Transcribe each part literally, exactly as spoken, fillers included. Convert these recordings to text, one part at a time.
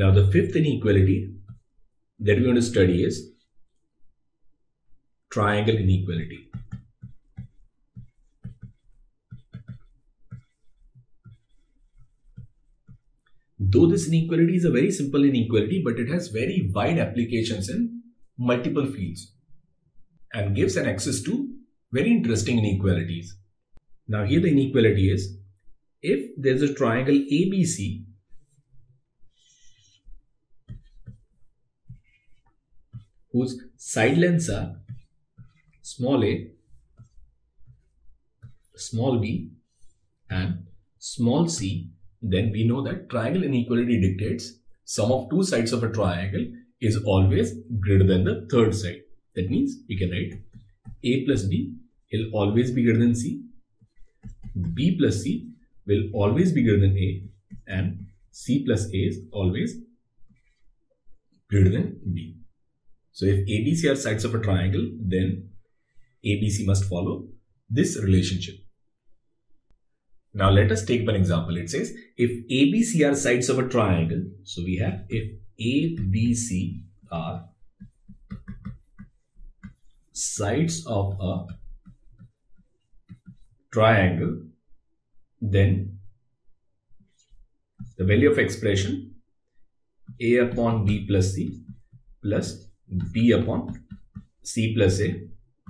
Now the fifth inequality that we're going to study is triangle inequality. Though this inequality is a very simple inequality, but it has very wide applications in multiple fields and gives an access to very interesting inequalities. Now here the inequality is, if there's a triangle A B C whose side lengths are small a, small b and small c, then we know that triangle inequality dictates sum of two sides of a triangle is always greater than the third side. That means we can write A plus B will always be greater than C, B plus C will always be greater than A, and C plus A is always greater than B. So if A, B, C are sides of a triangle, then A, B, C must follow this relationship. Now let us take one example. It says if A, B, C are sides of a triangle, so we have if A, B, C are sides of a triangle, then the value of expression A upon B plus C plus B upon C plus A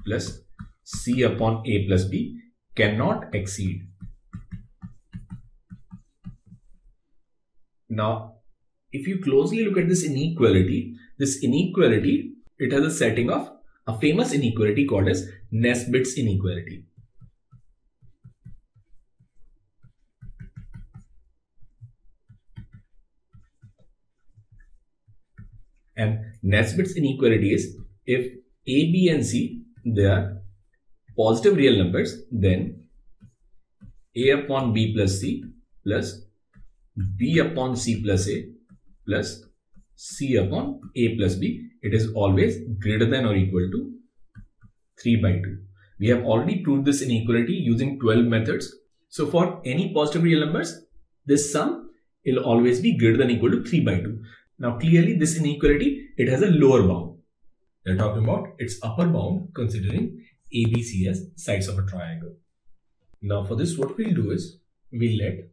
plus C upon A plus B cannot exceed. Now, if you closely look at this inequality, this inequality, it has a setting of a famous inequality called as Nesbitt's inequality. And Nesbitt's inequality is if A, B and C, they are positive real numbers, then A upon B plus C plus B upon C plus A plus C upon A plus B, it is always greater than or equal to three by two. We have already proved this inequality using twelve methods. So for any positive real numbers, this sum will always be greater than or equal to three by two. Now clearly this inequality, it has a lower bound. They're talking about its upper bound considering A, B, C as sides of a triangle. Now for this, what we'll do is, we'll let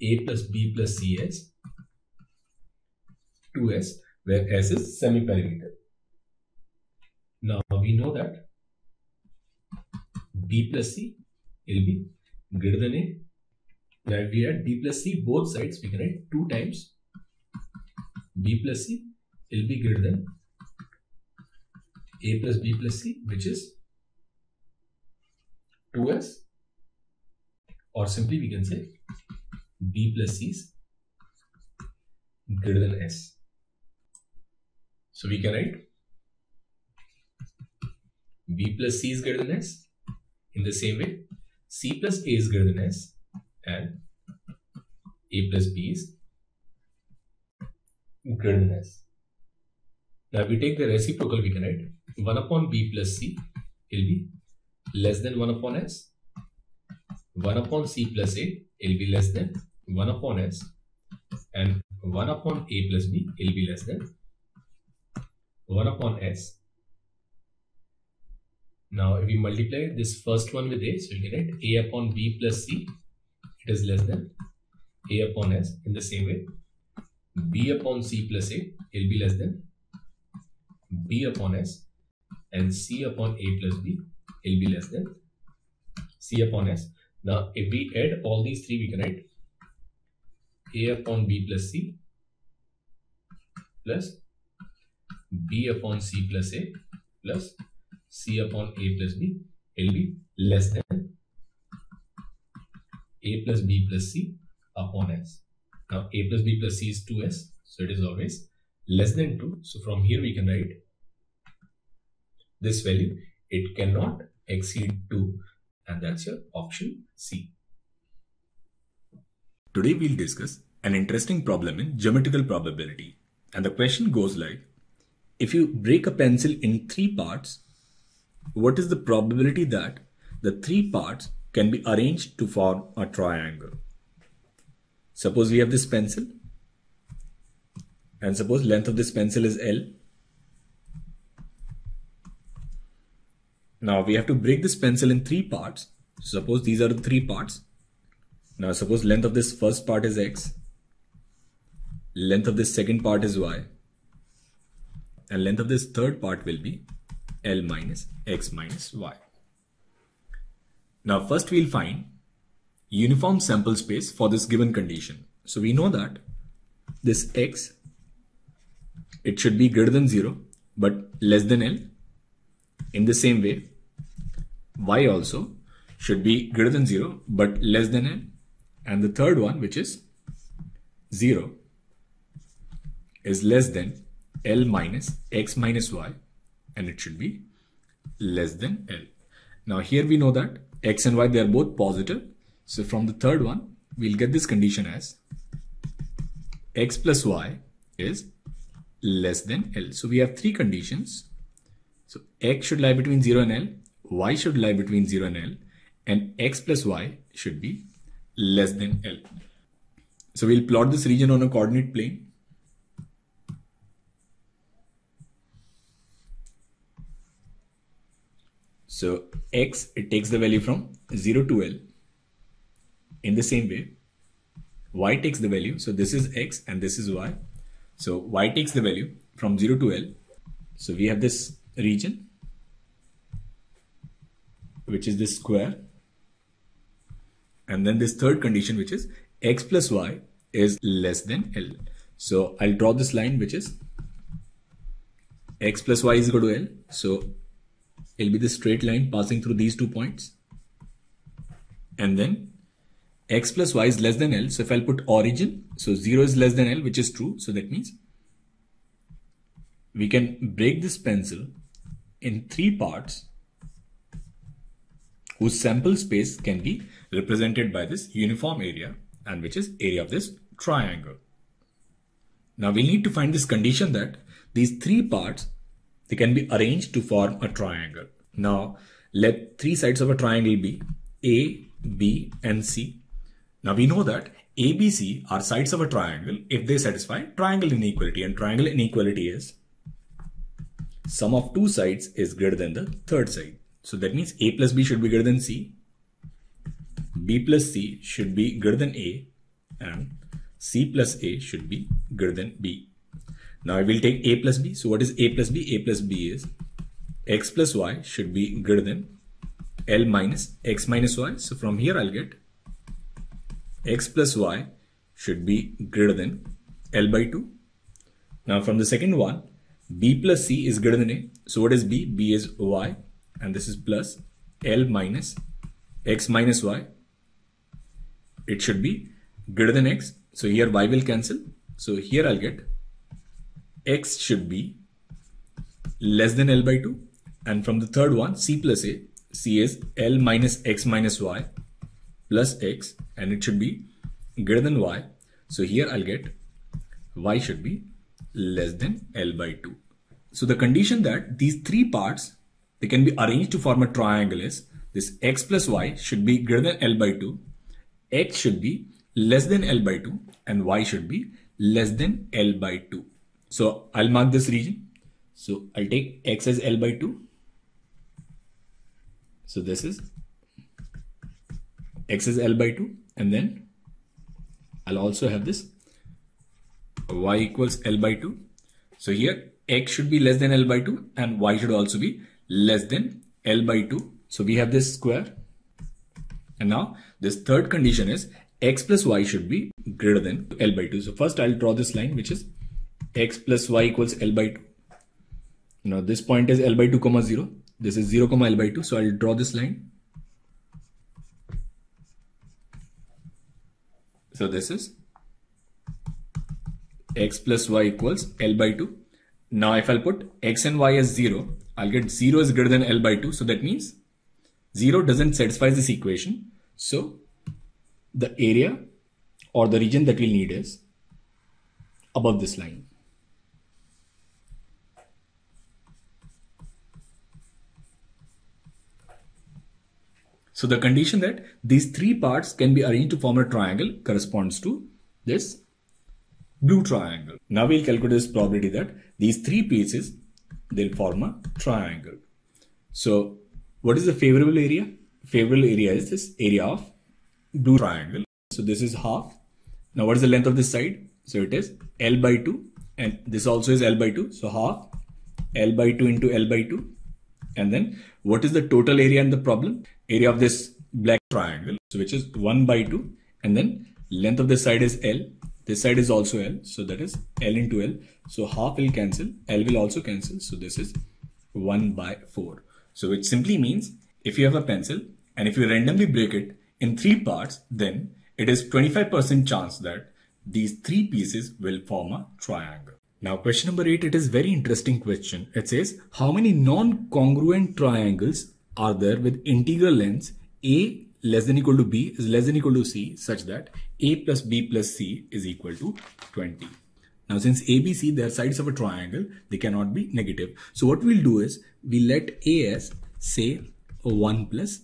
A plus B plus C as two S, where S is semi-perimeter. Now we know that B plus C will be greater than A. Now if we add B plus C both sides, we can write two times B plus C will be greater than A plus B plus C, which is two S, or simply we can say B plus C is greater than S. So we can write B plus C is greater than S. In the same way, C plus A is greater than S, and A plus B is greater than S. Now if we take the reciprocal, we can write one upon B plus C will be less than one upon S, one upon C plus A will be less than one upon S, and one upon A plus B will be less than one upon S. Now if we multiply this first one with A, so we can write A upon B plus C, it is less than A upon S. In the same way, B upon C plus A will be less than B upon S, and C upon A plus B will be less than C upon S. Now if we add all these three, we can write A upon B plus C plus B upon C plus A plus C upon A plus B will be less than A plus B plus C upon S. Now A plus B plus C is two S, so it is always less than two. So from here we can write this value, it cannot exceed two, and that's your option C. Today we'll discuss an interesting problem in geometrical probability, and the question goes like, if you break a pencil in three parts, what is the probability that the three parts can be arranged to form a triangle? Suppose we have this pencil, and suppose length of this pencil is L. Now we have to break this pencil in three parts. Suppose these are the three parts. Now suppose length of this first part is X, length of this second part is Y, and length of this third part will be L minus X minus Y. Now first we'll find uniform sample space for this given condition. So we know that this X, it should be greater than zero but less than L. In the same way, Y also should be greater than zero but less than L. And the third one, which is zero, is less than L minus X minus Y, and it should be less than L. Now here we know that X and Y, they are both positive. So from the third one, we'll get this condition as X plus Y is less than L. So we have three conditions. So X should lie between zero and L, Y should lie between zero and L, and X plus Y should be less than L. So we'll plot this region on a coordinate plane. So X, it takes the value from zero to L. In the same way, Y takes the value. So this is X and this is Y. So Y takes the value from zero to L. So we have this region, which is this square. And then this third condition, which is X plus Y is less than L. So I'll draw this line, which is X plus Y is equal to L. So it'll be this straight line passing through these two points. And then X plus Y is less than L. So if I'll put origin, so zero is less than L, which is true. So that means we can break this pencil in three parts whose sample space can be represented by this uniform area, and which is area of this triangle. Now we need to find this condition that these three parts, they can be arranged to form a triangle. Now let three sides of a triangle be A, B, and C. Now we know that A, B, C are sides of a triangle if they satisfy triangle inequality, and triangle inequality is sum of two sides is greater than the third side. So that means A plus B should be greater than C, B plus C should be greater than A, and C plus A should be greater than B. Now I will take A plus B. So what is A plus B? A plus B is X plus Y should be greater than L minus X minus Y. So from here I'll get X plus Y should be greater than L by two. Now from the second one, B plus C is greater than A. So what is B? B is Y, and this is plus L minus X minus Y. It should be greater than X. So here Y will cancel. So here I'll get X should be less than L by two. And from the third one, C plus A, C is L minus X minus Y plus X, and it should be greater than Y. So here I'll get Y should be less than L by two. So the condition that these three parts, they can be arranged to form a triangle is this: X plus Y should be greater than L by two, X should be less than L by two, and Y should be less than L by two. So I'll mark this region. So I'll take X as L by two. So this is X is L by two, and then I'll also have this Y equals L by two. So here X should be less than L by two, and Y should also be less than L by two. So we have this square. And now this third condition is X plus Y should be greater than L by two. So first I'll draw this line, which is X plus Y equals L by two. Now this point is L by two comma zero. This is zero comma L by two. So I'll draw this line. So this is X plus Y equals L by two. Now if I'll put X and Y as zero, I'll get zero is greater than L by two. So that means zero doesn't satisfy this equation. So the area or the region that we'll need is above this line. So the condition that these three parts can be arranged to form a triangle corresponds to this blue triangle. Now we'll calculate this probability that these three pieces, they'll form a triangle. So what is the favorable area? Favorable area is this area of blue triangle. So this is half. Now what is the length of this side? So it is L by two, and this also is L by two. So half L by two into L by two. And then what is the total area in the problem? Area of this black triangle, so which is one by two, and then length of this side is L. This side is also L, so that is L into L. So half will cancel, L will also cancel. So this is one by four. So it simply means if you have a pencil and if you randomly break it in three parts, then it is twenty-five percent chance that these three pieces will form a triangle. Now question number eight, it is very interesting question. It says, how many non-congruent triangles are there with integral lengths A less than equal to B is less than equal to C such that A plus B plus C is equal to twenty. Now since A, B, C, they are sides of a triangle, they cannot be negative. So what we'll do is, we let A as say one plus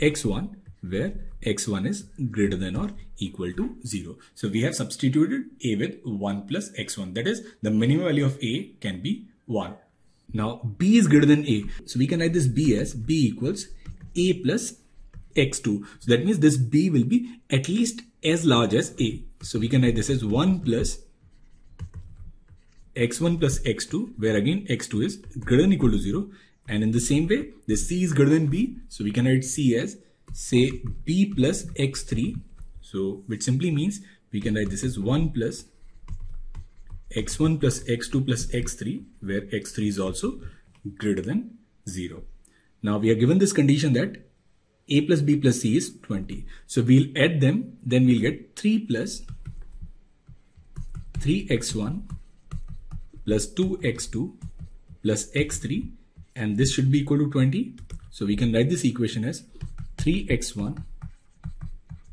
X one, where X one is greater than or equal to zero. So we have substituted A with one plus X one. That is, the minimum value of A can be one. Now B is greater than A. So we can write this B as B equals A plus X two. So that means this B will be at least as large as A. So we can write this as one plus X one plus X two, where again X two is greater than or equal to zero. And in the same way, this C is greater than B. So we can write C as say B plus X three. So which simply means we can write this as one plus X one plus X two plus X three, where X three is also greater than zero. Now we are given this condition that A plus B plus C is twenty. So we'll add them, then we'll get three plus three X one plus two X two plus X three, and this should be equal to twenty. So we can write this equation as three X one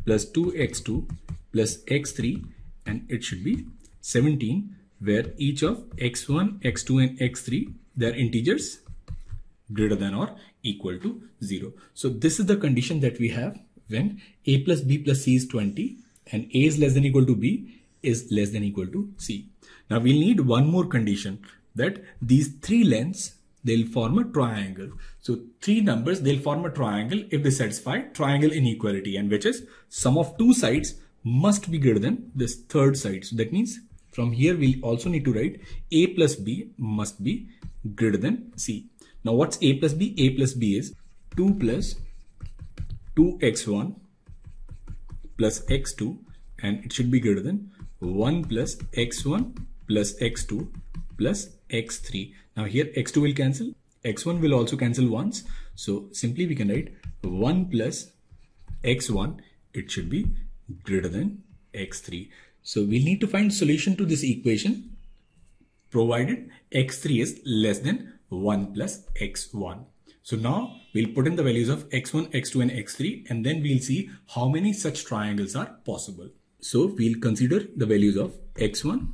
plus two X two plus X three, and it should be seventeen, where each of X one, X two and X three, they're integers greater than or equal to zero. So this is the condition that we have when A plus B plus C is twenty and A is less than equal to B is less than equal to C. Now we'll need one more condition, that these three lengths, they'll form a triangle. So three numbers, they'll form a triangle if they satisfy triangle inequality, and which is sum of two sides must be greater than this third side. So that means from here we'll also need to write A plus B must be greater than C. Now what's A plus B? A plus B is two plus two X one plus X two, and it should be greater than one plus X one plus X two plus X three. Now here X two will cancel, X one will also cancel once. So simply we can write one plus X one, it should be greater than X three. So we need to find solution to this equation provided X three is less than one plus X one. So now we'll put in the values of X one, X two and X three, and then we'll see how many such triangles are possible. So we'll consider the values of X one,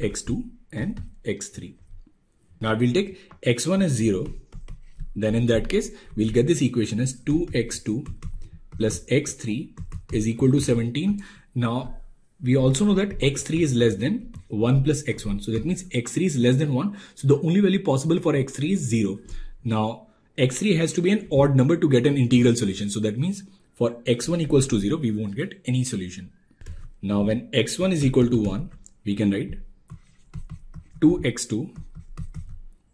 X two and X three. Now we'll take X one as zero. Then in that case, we'll get this equation as two X two plus X three is equal to seventeen. Now we also know that X three is less than one plus X one. So that means X three is less than one. So the only value possible for X three is zero. Now X three has to be an odd number to get an integral solution. So that means for X one equals to zero, we won't get any solution. Now when X one is equal to one, we can write two X two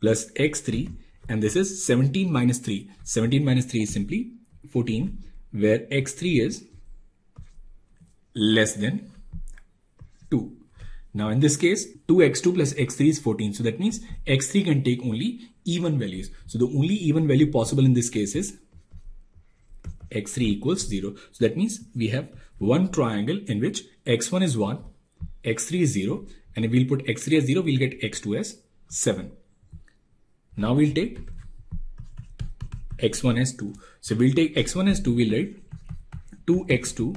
plus X three, and this is seventeen minus three. seventeen minus three is simply fourteen, where X three is less than two. Now in this case, two X two plus X three is fourteen. So that means X three can take only even values. So the only even value possible in this case is X three equals zero. So that means we have one triangle in which X one is one, X three is zero, and if we'll put X three as zero, we'll get X two as seven. Now we'll take X one as two. So we'll take X one as two, we'll write two X two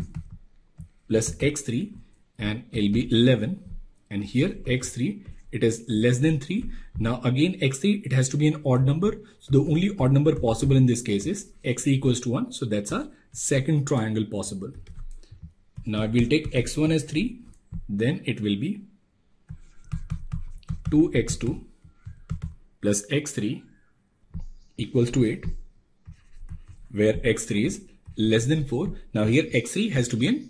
plus X three, and it'll be eleven, and here X three, it is less than three. Now again X three, it has to be an odd number. So the only odd number possible in this case is X three equals to one. So that's our second triangle possible. Now we'll take x one as three, then it will be two x two plus x three equals to eight, where x three is less than four. Now here x three has to be an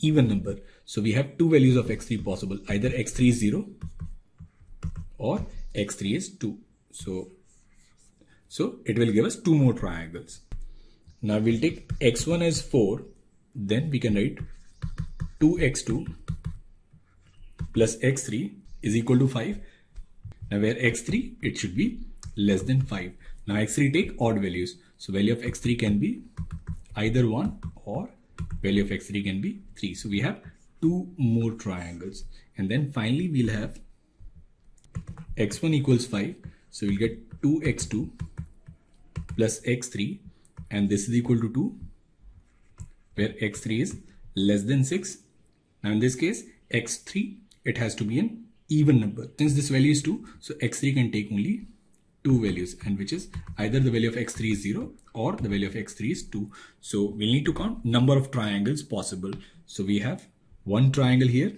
even number. So we have two values of x three possible, either x three is zero or x three is two. So, so it will give us two more triangles. Now we'll take x one as four, then we can write two x two plus x three is equal to five. Now where x three, it should be less than five. Now x three take odd values. So value of x three can be either one or value of x three can be three. So we have two more triangles. And then finally we'll have x one equals five. So we'll get two x two plus x three, and this is equal to two, where x three is less than six. Now in this case, x three, it has to be an even number. Since this value is two, so x three can take only two values, and which is either the value of x three is zero or the value of x three is two. So we need to count number of triangles possible. So we have one triangle here,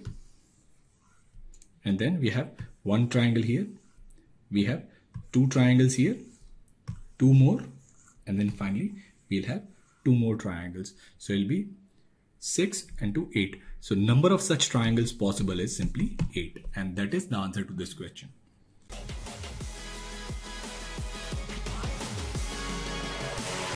and then we have one triangle here. We have two triangles here, two more, and then finally we'll have two more triangles. So it'll be six and two, eight. So number of such triangles possible is simply eight. And that is the answer to this question.